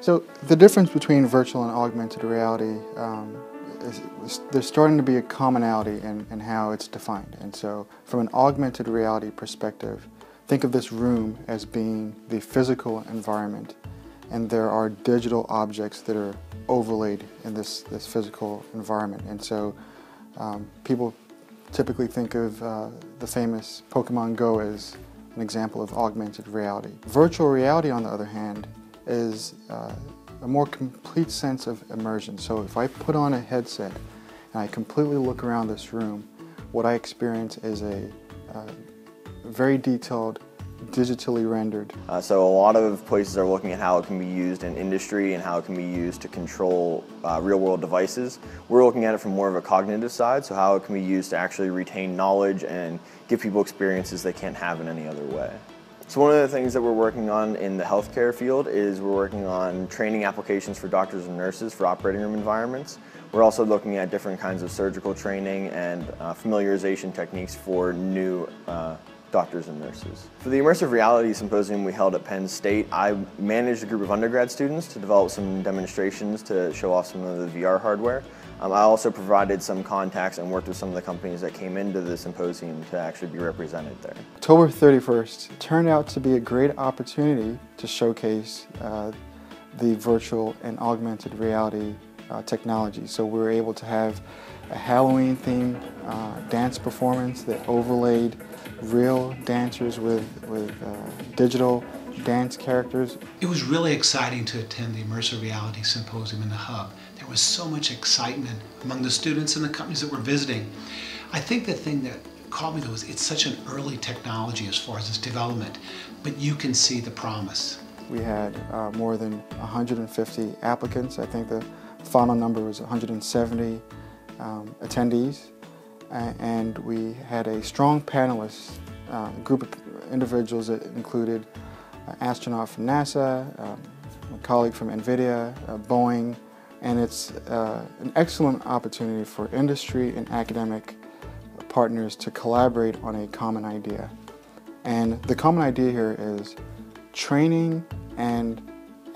So the difference between virtual and augmented reality, there's starting to be a commonality in how it's defined. And so from an augmented reality perspective, think of this room as being the physical environment, and there are digital objects that are overlaid in this physical environment. And so people typically think of the famous Pokemon Go as an example of augmented reality. Virtual reality, on the other hand, is a more complete sense of immersion. So if I put on a headset and I completely look around this room, what I experience is a very detailed, digitally rendered. So a lot of places are looking at how it can be used in industry and how it can be used to control real-world devices. We're looking at it from more of a cognitive side, so how it can be used to actually retain knowledge and give people experiences they can't have in any other way. So one of the things that we're working on in the healthcare field is we're working on training applications for doctors and nurses for operating room environments. We're also looking at different kinds of surgical training and familiarization techniques for new doctors and nurses. For the Immersive Reality Symposium we held at Penn State, I managed a group of undergrad students to develop some demonstrations to show off some of the VR hardware. I also provided some contacts and worked with some of the companies that came into the symposium to actually be represented there. October 31st turned out to be a great opportunity to showcase the virtual and augmented reality technology. So we were able to have a Halloween-themed dance performance that overlaid real dancers with digital dance characters. It was really exciting to attend the Immersive Reality Symposium in the Hub. There was so much excitement among the students and the companies that were visiting. I think the thing that caught me though is it's such an early technology as far as its development, but you can see the promise. We had more than 150 applicants. I think the final number was 170 attendees. And we had a strong panelist group of individuals that included an astronaut from NASA, a colleague from Nvidia, Boeing, and it's an excellent opportunity for industry and academic partners to collaborate on a common idea. And the common idea here is training and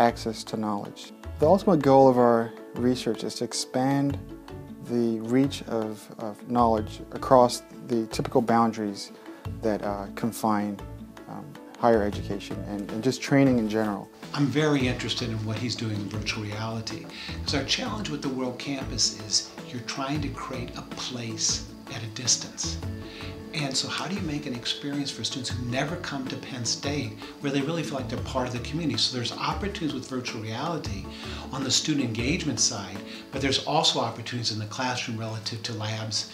access to knowledge. The ultimate goal of our research is to expand the reach of knowledge across the typical boundaries that confine higher education and just training in general. I'm very interested in what he's doing in virtual reality, because our challenge with the World Campus is you're trying to create a place at a distance. And so how do you make an experience for students who never come to Penn State where they really feel like they're part of the community? So there's opportunities with virtual reality on the student engagement side, but there's also opportunities in the classroom relative to labs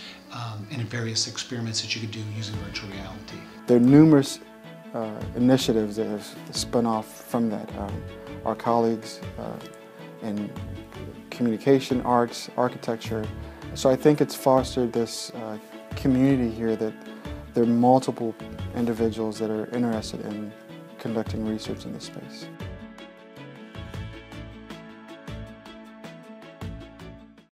and various experiments that you could do using virtual reality. There are numerous initiatives that have spun off from that. Our colleagues in communication arts, architecture. So I think it's fostered this community here that there are multiple individuals that are interested in conducting research in this space.